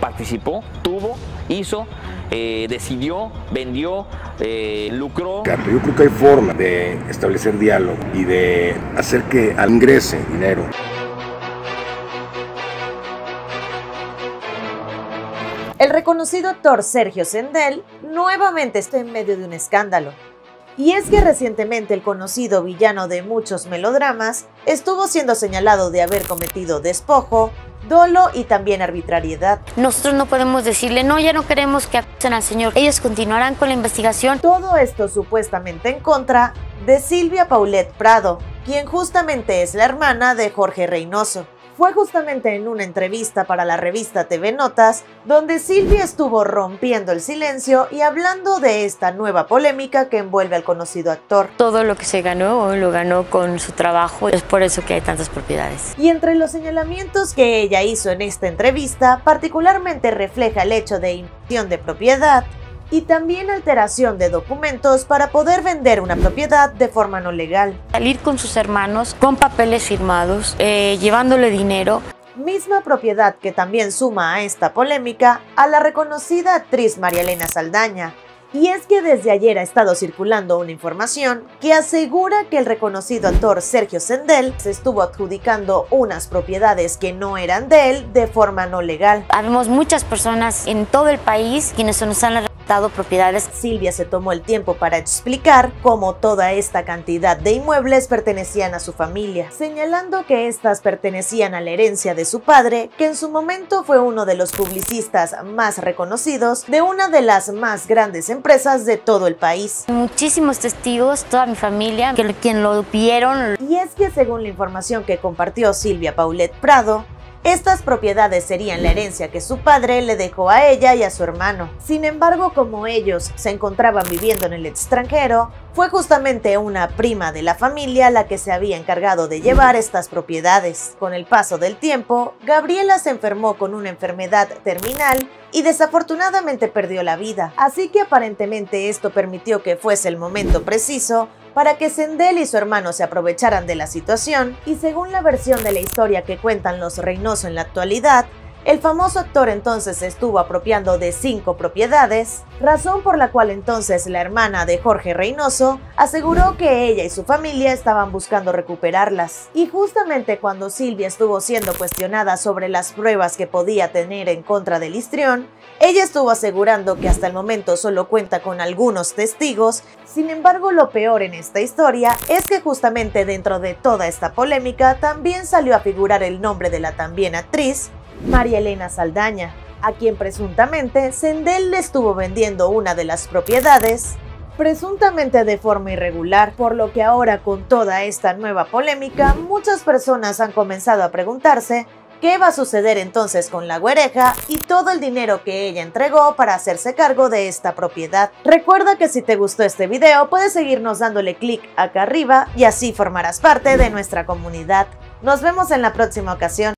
Participó, tuvo, hizo, decidió, vendió, lucró. Yo creo que hay forma de establecer diálogo y de hacer que ingrese dinero. El reconocido actor Sergio Sendel nuevamente está en medio de un escándalo. Y es que recientemente el conocido villano de muchos melodramas estuvo siendo señalado de haber cometido despojo, dolo y también arbitrariedad. Nosotros no podemos decirle, no, ya no queremos que acusen al señor. Ellos continuarán con la investigación. Todo esto supuestamente en contra de Silvia Paulette Prado, quien justamente es la hermana de Jorge Reynoso. Fue justamente en una entrevista para la revista TV Notas donde Silvia estuvo rompiendo el silencio y hablando de esta nueva polémica que envuelve al conocido actor. Todo lo que se ganó, lo ganó con su trabajo, es por eso que hay tantas propiedades. Y entre los señalamientos que ella hizo en esta entrevista, particularmente refleja el hecho de invasión de propiedad y también alteración de documentos para poder vender una propiedad de forma no legal. Salir con sus hermanos, con papeles firmados, llevándole dinero. Misma propiedad que también suma a esta polémica a la reconocida actriz María Elena Saldaña. Y es que desde ayer ha estado circulando una información que asegura que el reconocido actor Sergio Sendel se estuvo adjudicando unas propiedades que no eran de él de forma no legal. Habemos muchas personas en todo el país quienes nos han arrebatado propiedades. Silvia se tomó el tiempo para explicar cómo toda esta cantidad de inmuebles pertenecían a su familia, señalando que estas pertenecían a la herencia de su padre, que en su momento fue uno de los publicistas más reconocidos de una de las más grandes empresas de todo el país. Muchísimos testigos, toda mi familia, quien lo vieron. Y es que según la información que compartió Silvia Paulette Prado, estas propiedades serían la herencia que su padre le dejó a ella y a su hermano. Sin embargo, como ellos se encontraban viviendo en el extranjero, fue justamente una prima de la familia la que se había encargado de llevar estas propiedades. Con el paso del tiempo, Gabriela se enfermó con una enfermedad terminal y desafortunadamente perdió la vida. Así que aparentemente esto permitió que fuese el momento preciso para que Sendel y su hermano se aprovecharan de la situación, y según la versión de la historia que cuentan los Reynoso en la actualidad, el famoso actor entonces estuvo apropiando de 5 propiedades, razón por la cual entonces la hermana de Jorge Reynoso aseguró que ella y su familia estaban buscando recuperarlas. Y justamente cuando Silvia estuvo siendo cuestionada sobre las pruebas que podía tener en contra del histrión, ella estuvo asegurando que hasta el momento solo cuenta con algunos testigos. Sin embargo, lo peor en esta historia es que justamente dentro de toda esta polémica también salió a figurar el nombre de la también actriz, María Elena Saldaña, a quien presuntamente Sendel le estuvo vendiendo una de las propiedades, presuntamente de forma irregular, por lo que ahora con toda esta nueva polémica muchas personas han comenzado a preguntarse qué va a suceder entonces con la güereja y todo el dinero que ella entregó para hacerse cargo de esta propiedad. Recuerda que si te gustó este video puedes seguirnos dándole clic acá arriba y así formarás parte de nuestra comunidad. Nos vemos en la próxima ocasión.